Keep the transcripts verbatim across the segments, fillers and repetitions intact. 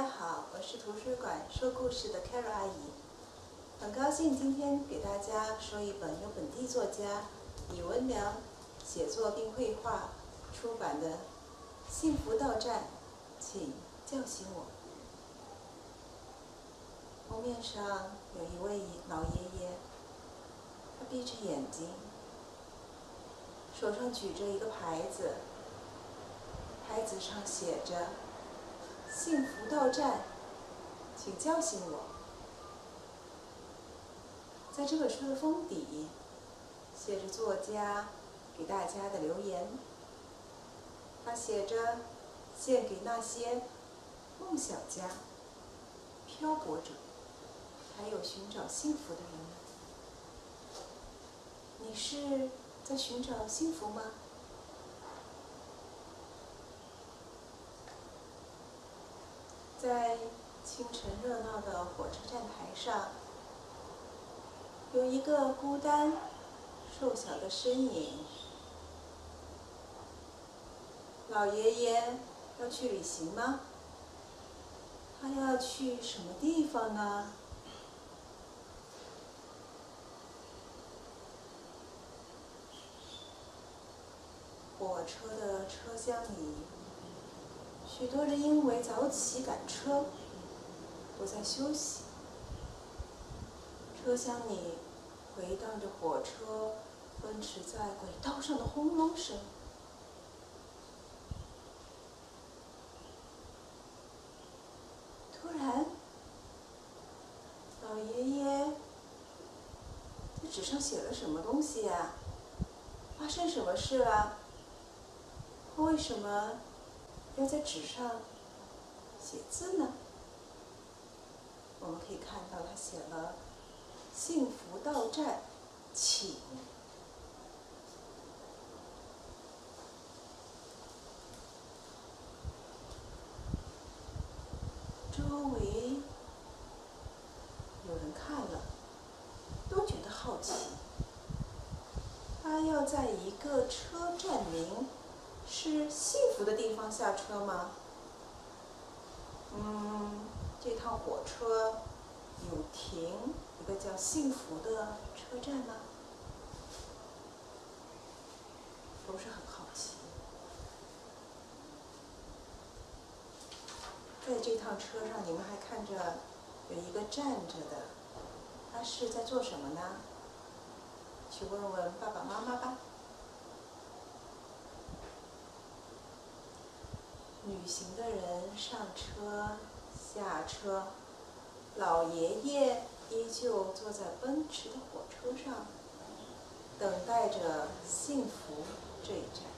家好，我是图书馆说故事的 Carol 阿姨，很高兴今天给大家说一本由本地作家李文良写作并绘画出版的《幸福到站，请叫醒我》。封面上有一位老爷爷，他闭着眼睛，手上举着一个牌子，牌子上写着“幸福到站，请叫醒我”。在这本书的封底，写着作家给大家的留言，他写着“献给那些梦想家、漂泊者，还有寻找幸福的人们”。你是在寻找幸福吗？在清晨热闹的火车站台上，有一个孤单、瘦小的身影。老爷爷要去旅行吗？他要去什么地方呢？火车的车厢里，许多人因为早起赶车，都在休息。车厢里回荡着火车奔驰在轨道上的轰隆声。突然，老爷爷在纸上写了什么东西呀？发生什么事了？为什么要在纸上写字呢？我们可以看到他写了“幸福到站，请”。周围有人看了，都觉得好奇。他要在一个车站名是幸福的地方下车吗？嗯，这趟火车有停一个叫幸福的车站吗？都是很好奇。在这趟车上，你们还看着有一个站着的，他是在做什么呢？去问问爸爸妈妈吧。旅行的人上车下车，老爷爷依旧坐在奔驰的火车上，等待着幸福这一站。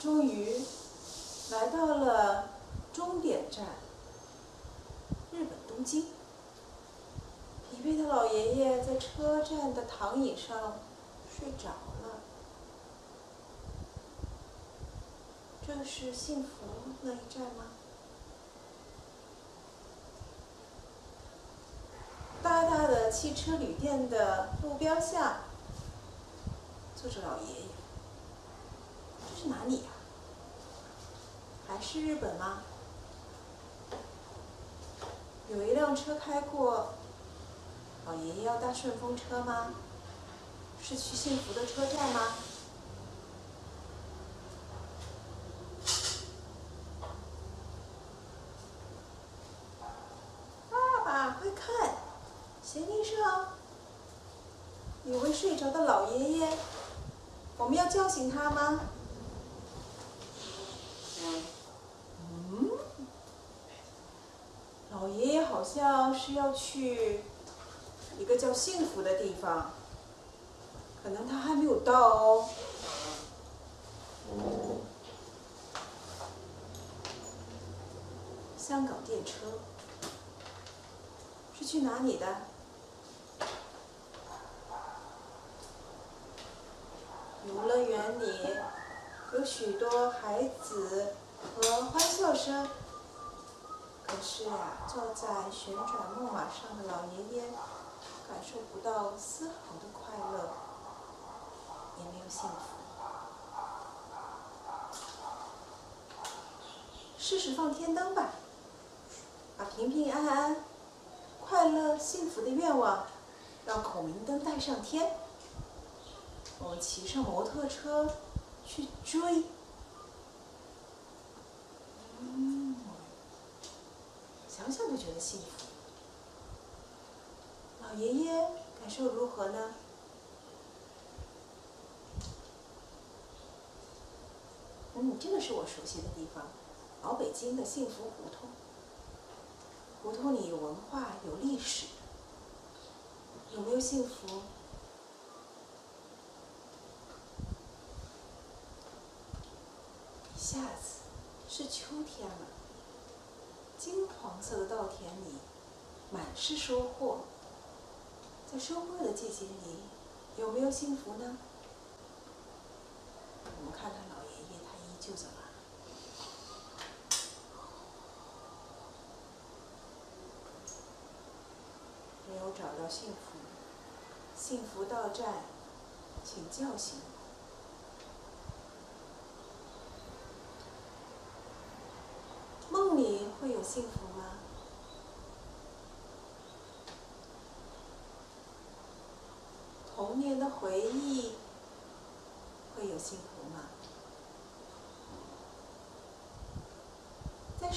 终于来到了终点站，日本东京。疲惫的老爷爷在车站的躺椅上睡着了。这是幸福那一站吗？大大的汽车旅店的路标下坐着老爷爷。这是哪里呀？还是日本吗？有一辆车开过，老爷爷要搭顺风车吗？是去幸福的车站吗？爸爸，快看，行李上有位睡着的老爷爷，我们要叫醒他吗？嗯，老爷爷好像是要去一个叫幸福的地方。可能他还没有到哦。香港电车是去哪里的？游乐园里有许多孩子和欢笑声，可是啊，坐在旋转木马上的老爷爷感受不到丝毫的快乐。也没有幸福。试试放天灯吧，把平平安安、快乐幸福的愿望让孔明灯带上天。我们骑上摩托车去追。嗯，想想就觉得幸福。老爷爷感受如何呢？ 嗯，这个是我熟悉的地方，老北京的幸福胡同。胡同里有文化，有历史，有没有幸福？一下子是秋天了，金黄色的稻田里满是收获。在收获的季节里，有没有幸福呢？我们看看老爷爷。 就走了。没有找到幸福，幸福到站，请叫醒我。梦里会有幸福吗？童年的回忆会有幸福吗？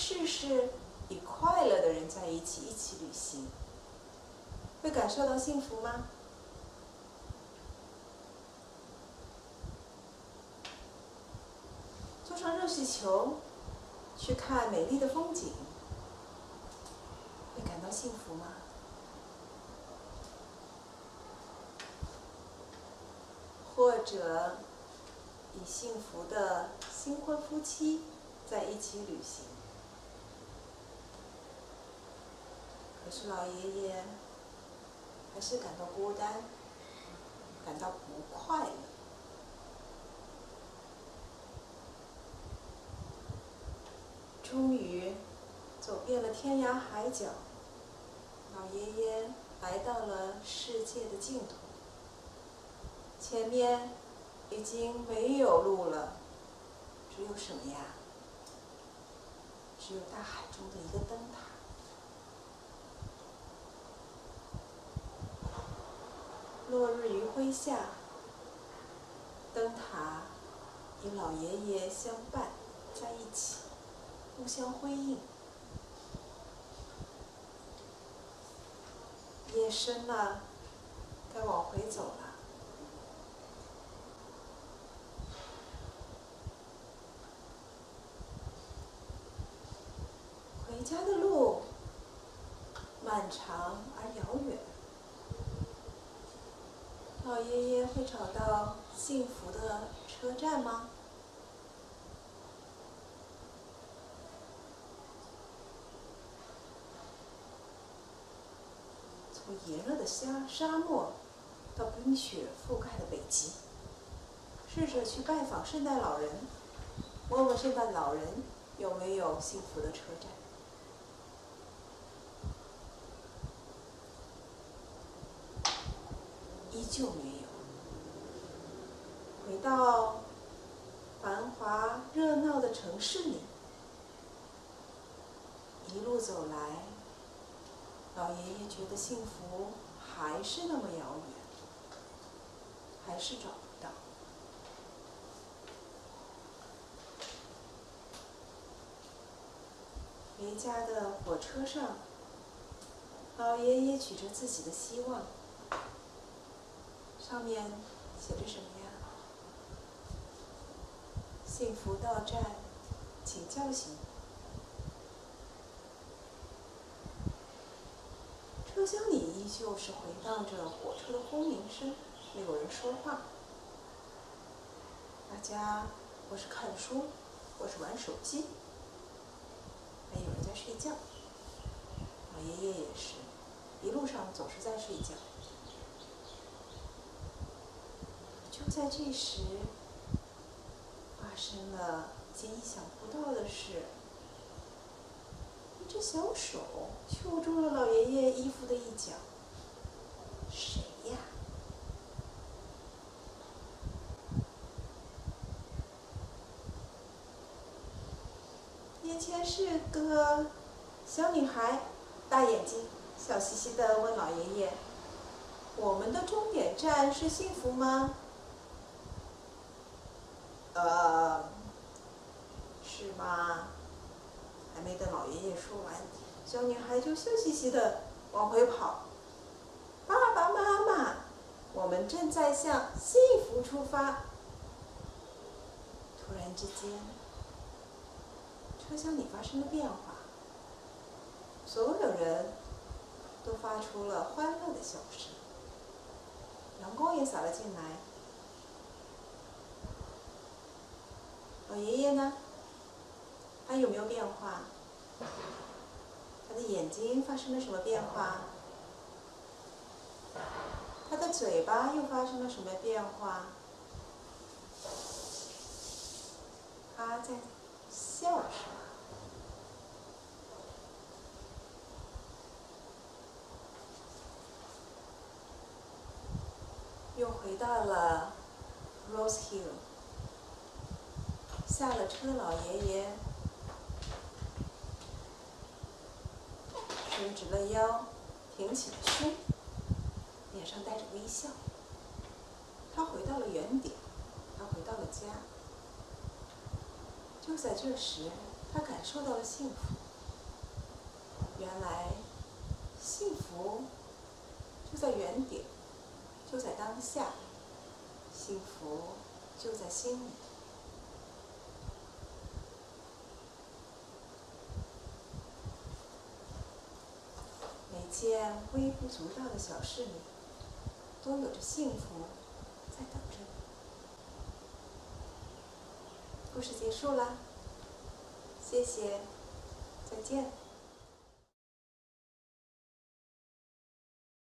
试试与快乐的人在一起，一起旅行，会感受到幸福吗？坐上热气球，去看美丽的风景，会感到幸福吗？或者，与幸福的新婚夫妻在一起旅行。 可是老爷爷还是感到孤单，感到不快乐。终于走遍了天涯海角，老爷爷来到了世界的尽头。前面已经没有路了，只有什么呀？只有大海中的一个灯塔。 落日余晖下，灯塔与老爷爷相伴在一起，互相辉映。夜深了，该往回走了。回家的路漫长而遥远。 老爷爷会找到幸福的车站吗？从炎热的沙沙漠到冰雪覆盖的北极，试着去拜访圣诞老人，问问圣诞老人有没有幸福的车站。 依旧没有。回到繁华热闹的城市里，一路走来，老爷爷觉得幸福还是那么遥远，还是找不到。回家的火车上，老爷爷举着自己的希望。 上面写着什么呀？幸福到站，请叫醒我。车厢里依旧是回荡着火车的轰鸣声，没有人说话。大家或是看书，或是玩手机，还有人在睡觉。老爷爷也是，一路上总是在睡觉。 就在这时，发生了一件意想不到的事。一只小手揪住了老爷爷衣服的一角。谁呀？夜间是个小女孩，大眼睛，笑嘻嘻地问老爷爷：“我们的终点站是幸福吗？”“呃，是吗？”还没等老爷爷说完，小女孩就笑嘻嘻地往回跑。爸爸妈妈，我们正在向幸福出发。突然之间，车厢里发生了变化，所有人都发出了欢乐的笑声，阳光也洒了进来。老爷爷呢？他有没有变化？他的眼睛发生了什么变化？他的嘴巴又发生了什么变化？他在笑什么？又回到了 Rose Hill。 下了车，老爷爷伸直了腰，挺起了胸，脸上带着微笑。他回到了原点，他回到了家。就在这时，他感受到了幸福。原来，幸福就在原点。就在当下，幸福就在心里。每件微不足道的小事里，都有着幸福在等着你。故事结束啦，谢谢，再见。